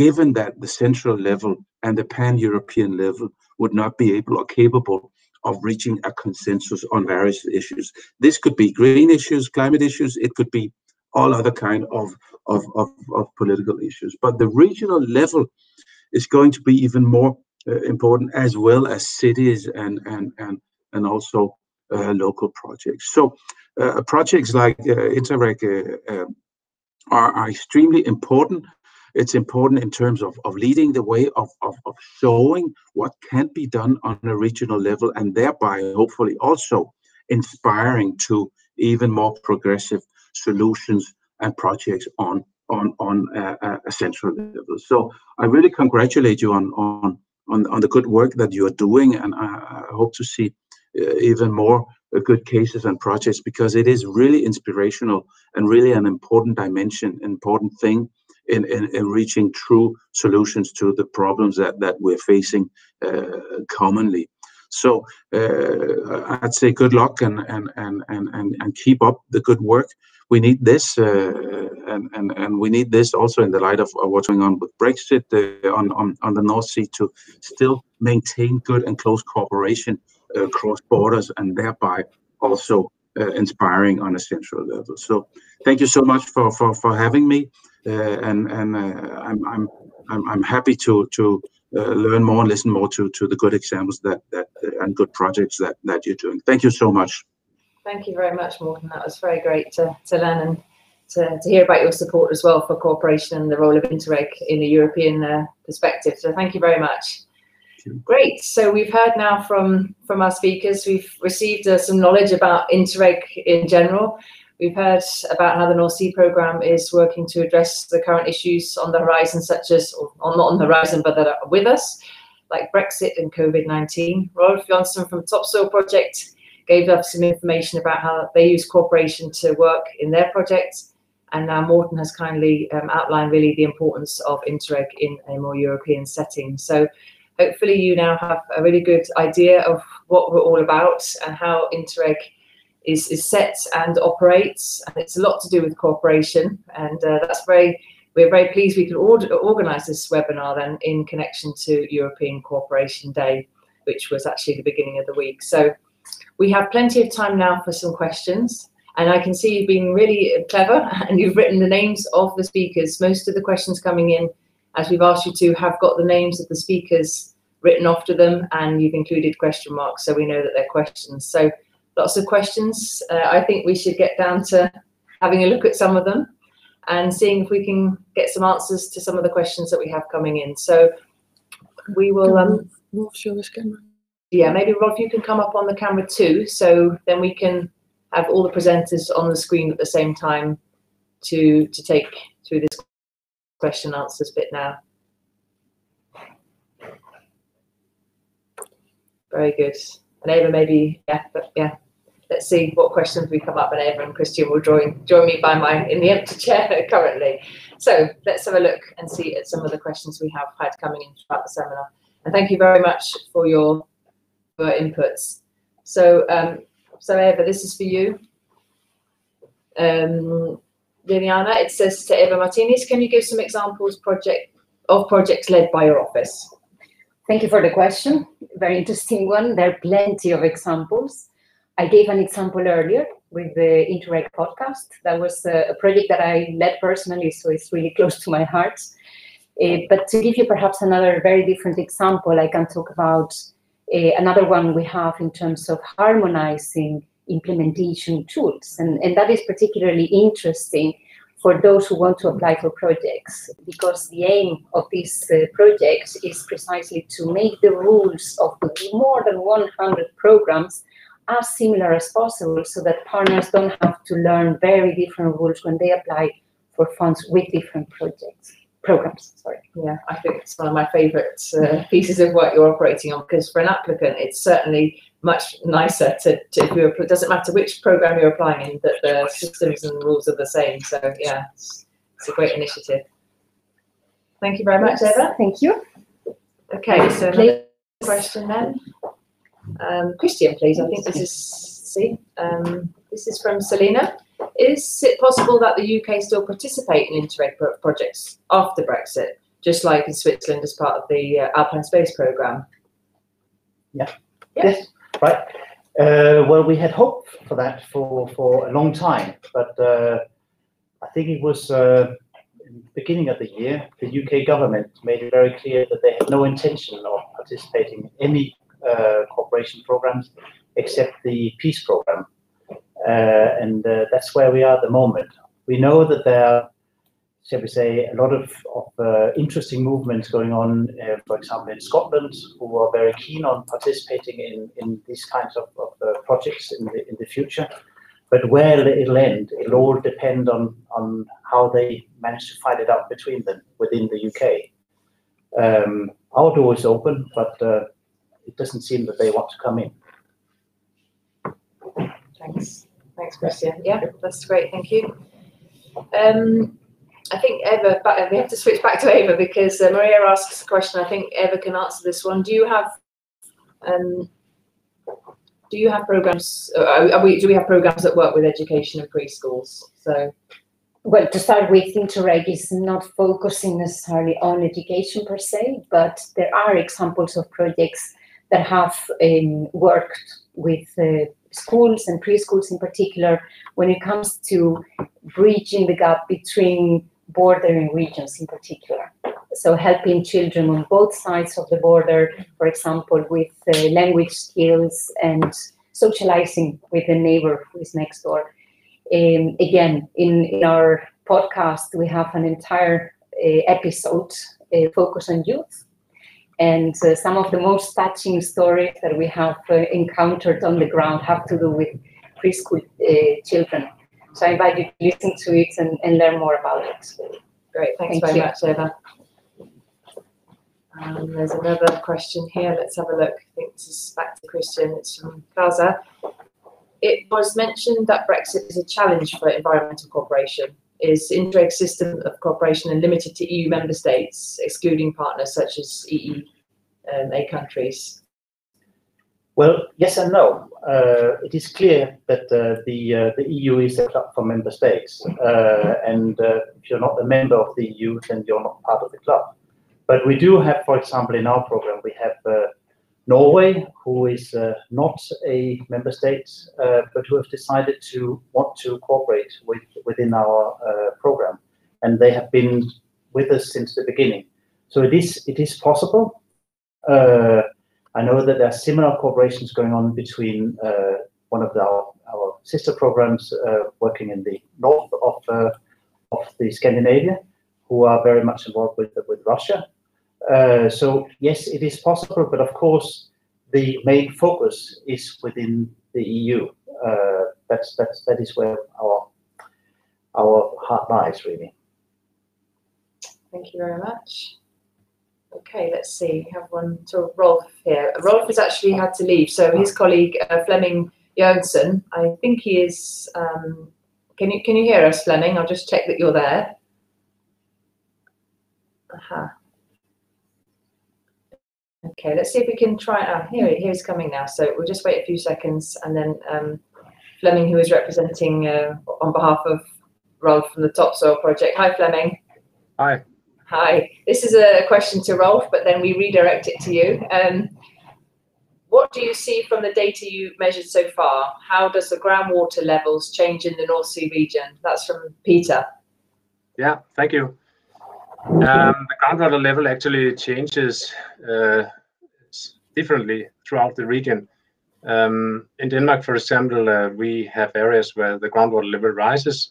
given that the central level and the pan-European level would not be able or capable of reaching a consensus on various issues. This could be green issues, climate issues, it could be all other kind of, of, of, of political issues. But the regional level is going to be even more Uh, important, as well as cities and and and and also uh, local projects. So uh, projects like uh, Interreg uh, uh, are, are extremely important. It's important in terms of of leading the way, of, of of showing what can be done on a regional level, and thereby hopefully also inspiring to even more progressive solutions and projects on on on uh, a central level. So I really congratulate you on on. On, on the good work that you are doing, and I, I hope to see uh, even more uh, good cases and projects, because it is really inspirational and really an important dimension, important thing in, in, in reaching true solutions to the problems that, that we're facing uh, commonly. So uh, I'd say good luck and, and, and, and, and keep up the good work. We need this, uh, and, and, and we need this also in the light of, of what's going on with Brexit uh, on, on, on the North Sea, to still maintain good and close cooperation uh, across borders, and thereby also uh, inspiring on a central level. So thank you so much for, for, for having me, uh, and, and uh, I'm, I'm, I'm, I'm happy to, to uh, learn more and listen more to, to the good examples that, that uh, and good projects that, that you're doing. Thank you so much. Thank you very much, Morten. That was very great to, to learn and to, to hear about your support as well for cooperation and the role of Interreg in a European uh, perspective. So thank you very much. You. Great. So we've heard now from, from our speakers. We've received uh, some knowledge about Interreg in general. We've heard about how the North Sea programme is working to address the current issues on the horizon, such as, or not on the horizon, but that are with us, like Brexit and COVID nineteen. Rolf Jonsson from Topsoil Project gave us some information about how they use cooperation to work in their projects. And now Morten has kindly um, outlined really the importance of Interreg in a more European setting. So hopefully you now have a really good idea of what we're all about and how Interreg is, is set and operates. And it's a lot to do with cooperation. And uh, that's very, we're very pleased we could order, organize this webinar then in connection to European Cooperation Day, which was actually the beginning of the week. So we have plenty of time now for some questions, and I can see you've been really clever and you've written the names of the speakers. Most of the questions coming in, as we've asked you to, have got the names of the speakers written after them, and you've included question marks so we know that they're questions. So lots of questions. Uh, I think we should get down to having a look at some of them and seeing if we can get some answers to some of the questions that we have coming in. So we will... Um, Rolf, show this camera. Yeah, maybe Rolf, you can come up on the camera too, so then we can have all the presenters on the screen at the same time to, to take through this question and answers bit now. Very good. And Eva, maybe, yeah, but yeah. Let's see what questions we come up, and Eva and Christian will join join me by my in the empty chair currently. So let's have a look and see at some of the questions we have had coming in throughout the seminar. And thank you very much for your, your inputs. So, um, so Eva, this is for you. Um, Liliana, it says to Eva Martinez, can you give some examples project of projects led by your office? Thank you for the question. Very interesting one. There are plenty of examples. I gave an example earlier with the Interreg podcast. That was a project that I led personally, so it's really close to my heart. Uh, but to give you perhaps another very different example, I can talk about uh, another one we have in terms of harmonizing implementation tools. And, and that is particularly interesting for those who want to apply for projects, because the aim of these uh, projects is precisely to make the rules of the more than one hundred programs as similar as possible, so that partners don't have to learn very different rules when they apply for funds with different projects, programs. Sorry. Yeah, I think it's one of my favorite uh, pieces of work you're operating on, because for an applicant, it's certainly much nicer to, to if you're, it doesn't matter which program you're applying in, that the systems and rules are the same. So yeah, it's, it's a great initiative. Thank you very much, yes, Eva. Thank you. Okay, so another question then. Um, Christian, please. I think this is see. Um, this is from Selena. Is it possible that the U K still participate in Interreg pro projects after Brexit, just like in Switzerland as part of the uh, Alpine Space Programme? Yeah. Yeah. Yes. Right. Uh, well, we had hoped for that for for a long time, but uh, I think it was uh, in the beginning of the year the U K government made it very clear that they had no intention of participating in any Uh, cooperation programs except the peace program, uh, and uh, that's where we are at the moment. We know that there are, shall we say, a lot of, of uh, interesting movements going on, uh, for example in Scotland, who are very keen on participating in, in these kinds of, of uh, projects in the, in the future, but where it'll end, it'll all depend on, on how they manage to fight it out between them within the U K. Um, our door is open, but uh, it doesn't seem that they want to come in. Thanks. Thanks, Christian. Yeah, that's great. Thank you. Um, I think Eva, but we have to switch back to Eva, because uh, Maria asks a question. I think Eva can answer this one. Do you have, um, do you have programs? Or are we, do we have programs that work with education and preschools? So. Well, to start with, Interreg is not focusing necessarily on education per se, but there are examples of projects that have um, worked with uh, schools and preschools in particular when it comes to bridging the gap between bordering regions in particular. So helping children on both sides of the border, for example, with uh, language skills and socializing with the neighbor who is next door. Um, again, in, in our podcast, we have an entire uh, episode uh, focused on youth. And uh, some of the most touching stories that we have uh, encountered on the ground have to do with preschool uh, children. So I invite you to listen to it and, and learn more about it. Great, thanks Thank very you. much, Eva. Um, there's another question here. Let's have a look. I think this is back to Christian. It's from Gaza. It was mentioned that Brexit is a challenge for environmental cooperation. Is Interreg's system of cooperation and limited to E U member states, excluding partners such as E E A countries? Well, yes and no. Uh, it is clear that uh, the uh, the E U is set up for member states, uh, and uh, if you're not a member of the E U, then you're not part of the club. But we do have, for example, in our program, we have uh, Norway, who is uh, not a member state, uh, but who have decided to want to cooperate with, within our uh, program, and they have been with us since the beginning. So it is it is possible. Uh, I know that there are similar cooperations going on between uh, one of the, our, our sister programs uh, working in the north of, uh, of the Scandinavia, who are very much involved with, with Russia. Uh, so yes, it is possible, but of course the main focus is within the E U. Uh, that's, that's, that is where our, our heart lies, really. Thank you very much. Okay, let's see. We have one to Rolf here. Rolf has actually had to leave, so his colleague uh, Flemming Jørgensen, I think he is. Um, can you can you hear us, Flemming? I'll just check that you're there. Uh-huh. Okay, let's see if we can try. Ah, here he he's coming now. So we'll just wait a few seconds, and then um, Flemming, who is representing uh, on behalf of Rolf from the Topsoil project. Hi, Flemming. Hi. Hi. This is a question to Rolf, but then we redirect it to you. Um, what do you see from the data you've measured so far? How does the groundwater levels change in the North Sea region? That's from Peter. Yeah, thank you. Um, the groundwater level actually changes uh, differently throughout the region. Um, in Denmark, for example, uh, we have areas where the groundwater level rises.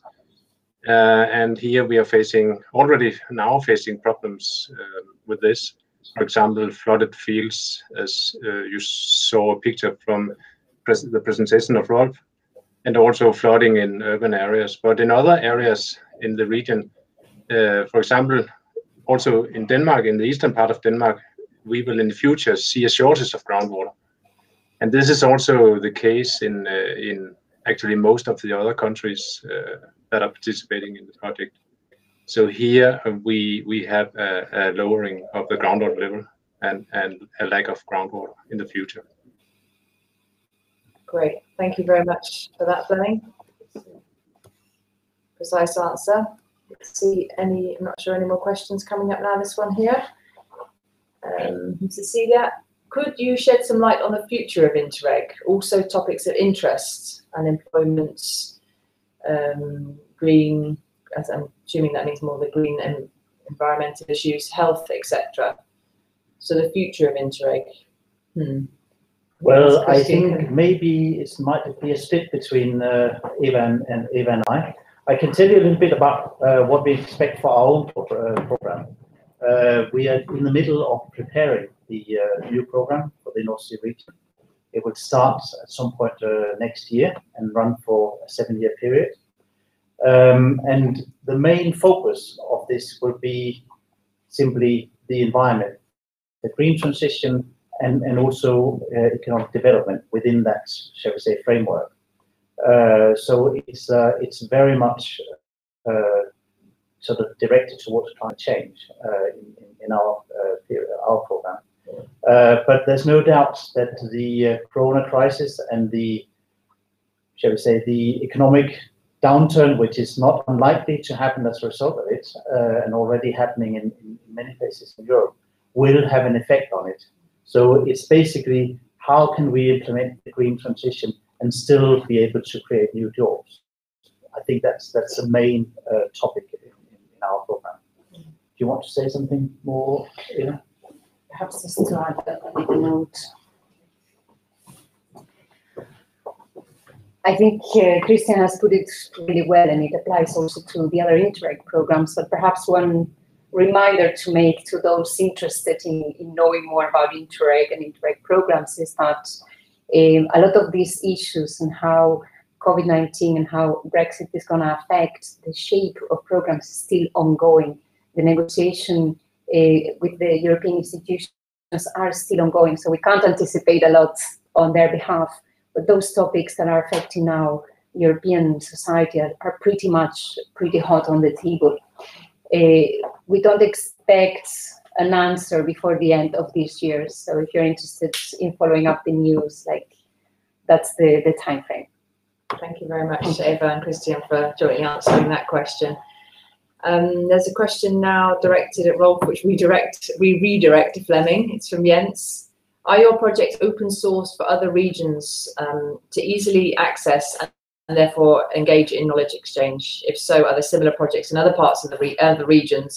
Uh, and here we are facing, already now facing problems uh, with this. For example, flooded fields, as uh, you saw a picture from pres the presentation of Rolf, and also flooding in urban areas. But in other areas in the region, uh, for example, also in Denmark, in the eastern part of Denmark, we will in the future see a shortage of groundwater. And this is also the case in, uh, in actually most of the other countries uh, that are participating in the project. So here we we have a, a lowering of the groundwater level and, and a lack of groundwater in the future. Great, thank you very much for that, Flemming. Precise answer. Let's see any, I'm not sure any more questions coming up now, this one here. Um, Cecilia, could you shed some light on the future of Interreg, also topics of interest and employment, Um, green, as I'm assuming that means more the green and environmental issues, health, et cetera. So the future of Interreg. Hmm. Well, I think maybe it might be a split between uh, Eva and, and Eva and I. I can tell you a little bit about uh, what we expect for our own pro uh, program. Uh, we are in the middle of preparing the uh, new program for the North Sea region. It will start at some point uh, next year and run for a seven-year period. Um, and the main focus of this will be simply the environment, the green transition, and, and also uh, economic development within that, shall we say, framework. Uh, so it's, uh, it's very much uh, sort of directed towards climate change uh, in, in our, uh, period, our program. Uh, but there's no doubt that the uh, corona crisis and the, shall we say, the economic downturn, which is not unlikely to happen as a result of it, uh, and already happening in, in many places in Europe, will have an effect on it. So it's basically how can we implement the green transition and still be able to create new jobs? I think that's that's the main uh, topic in, in our program. Do you want to say something more, Eva? Perhaps just to add a little note. I think uh, Christian has put it really well, and it applies also to the other Interreg programs, but perhaps one reminder to make to those interested in, in knowing more about Interreg and Interreg programs is that um, a lot of these issues and how COVID nineteen and how Brexit is going to affect the shape of programs is still ongoing. The negotiation Uh, with the European institutions are still ongoing, so we can't anticipate a lot on their behalf. But those topics that are affecting now European society are, are pretty much pretty hot on the table. Uh, we don't expect an answer before the end of this year. So if you're interested in following up the news, like that's the, the time frame. Thank you very much to Eva and Christian for jointly answering that question. Um, there's a question now directed at Rolf, which we direct, we redirect to Flemming. It's from Jens. Are your projects open source for other regions um, to easily access and, and therefore engage in knowledge exchange? If so, are there similar projects in other parts of the, re uh, the regions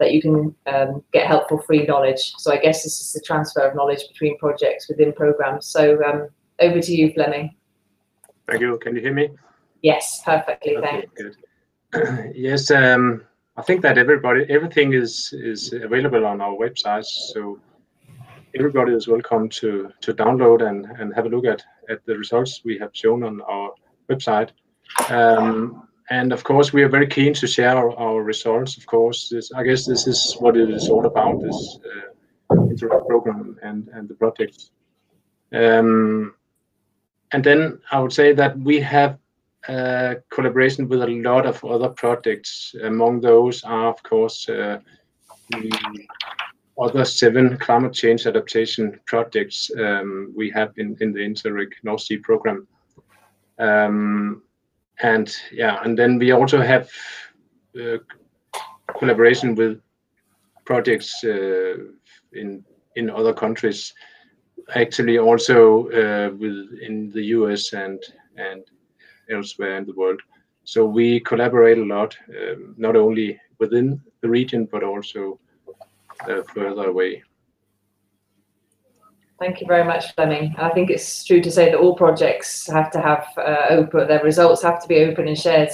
that you can um, get helpful free knowledge? So I guess this is the transfer of knowledge between projects within programs. So um, over to you, Flemming. Thank you. Can you hear me? Yes, perfectly. Okay, good. Yes, um, I think that everybody, everything is is available on our website, so everybody is welcome to to download and and have a look at at the results we have shown on our website. Um, and of course, we are very keen to share our, our results. Of course, this, I guess this is what it is all about, this uh, Interact program and and the projects. Um, and then I would say that we have Uh, collaboration with a lot of other projects. Among those are, of course, uh, the other seven climate change adaptation projects um, we have in, in the Interreg North Sea Programme. Um, and yeah, and then we also have uh, collaboration with projects uh, in in other countries. Actually, also uh, with in the U S and and. elsewhere in the world. So we collaborate a lot, um, not only within the region, but also uh, further away. Thank you very much, Flemming. I think it's true to say that all projects have to have uh, open, their results have to be open and shared.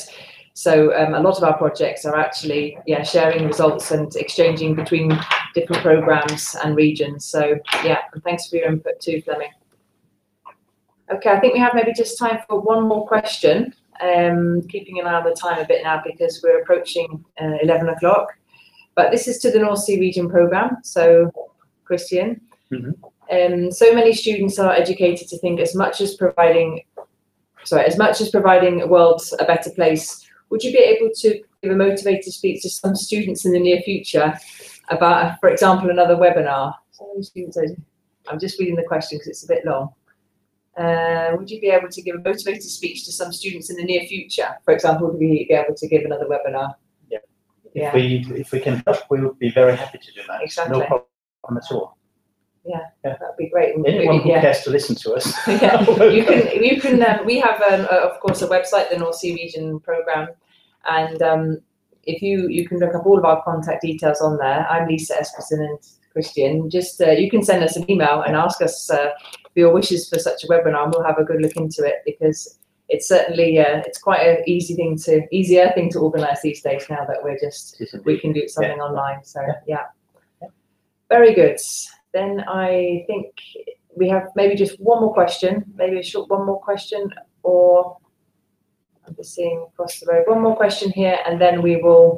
So um, a lot of our projects are actually yeah, sharing results and exchanging between different programs and regions. So yeah, and thanks for your input too, Flemming. Okay, I think we have maybe just time for one more question, um, keeping an eye on the time a bit now because we're approaching uh, eleven o'clock. But this is to the North Sea Region Programme, so Christian. Mm-hmm. um, so many students are educated to think as much as providing, sorry, as much as providing the world a better place. Would you be able to give a motivated speech to some students in the near future about, for example, another webinar? So many students, I'm just reading the question because it's a bit long. Uh, would you be able to give a motivated speech to some students in the near future? For example, would we be able to give another webinar? Yeah. yeah. If we if we can help, we would be very happy to do that. Exactly. No problem at all. Yeah, yeah. That'd be great. Anyone we, who yeah. cares to listen to us. yeah. You can. You can. Um, we have, um, uh, of course, a website, the North Sea Region Programme, and um, if you you can look up all of our contact details on there. I'm Lise Espersen and Christian. Just uh, you can send us an email and ask us. Uh, your wishes for such a webinar, we'll have a good look into it because it's certainly uh, it's quite an easy thing to easier thing to organize these days now that we're just we can do something yeah. online. So yeah. Yeah. yeah very good. Then I think we have maybe just one more question, maybe a short one more question, or I'm just seeing across the road one more question here, and then we will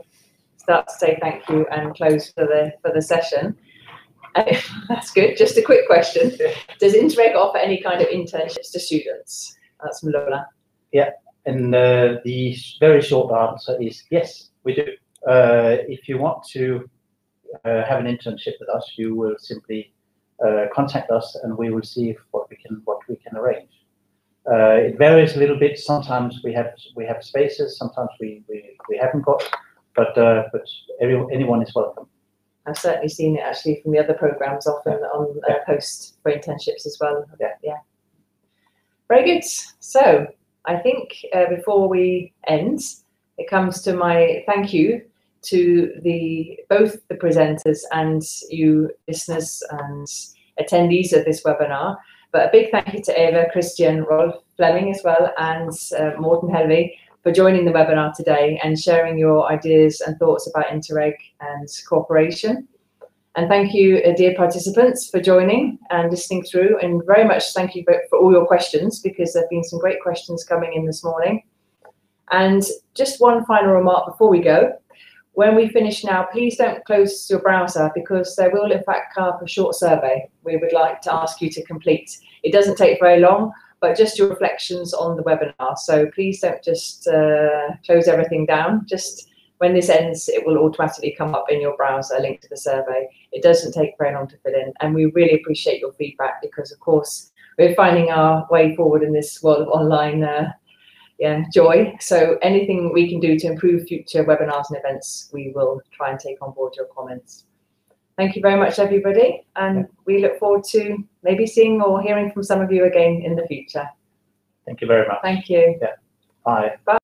start to say thank you and close for the for the session. That's good. Just a quick question. Does Interreg offer any kind of internships to students? That's from Lola. Yeah, and uh, the very short answer is yes, we do. Uh, if you want to uh, have an internship with us, you will simply uh, contact us, and we will see if what we can what we can arrange. Uh, it varies a little bit. Sometimes we have we have spaces. Sometimes we we, we haven't got. But uh, but every, anyone is welcome. I've certainly seen it actually from the other programs often on uh, post for internships as well. Yeah. yeah. Very good. So I think uh, before we end, it comes to my thank you to the both the presenters and you listeners and attendees of this webinar. But a big thank you to Eva, Christian, Rolf, Flemming as well, and uh, Morten Helveg for joining the webinar today and sharing your ideas and thoughts about Interreg and cooperation. And thank you, uh, dear participants, for joining and listening through. And very much thank you for, for all your questions, because there have been some great questions coming in this morning. And just one final remark before we go. When we finish now, please don't close your browser, because there will in fact come up a short survey we would like to ask you to complete. It doesn't take very long, but just your reflections on the webinar. So please don't just uh, close everything down. Just when this ends, it will automatically come up in your browser, a link to the survey. It doesn't take very long to fill in. And we really appreciate your feedback because, of course, we're finding our way forward in this world of online uh, yeah, joy. So anything we can do to improve future webinars and events, we will try and take on board your comments. Thank you very much, everybody, and we look forward to maybe seeing or hearing from some of you again in the future. Thank you very much. Thank you. Yeah. Bye. Bye.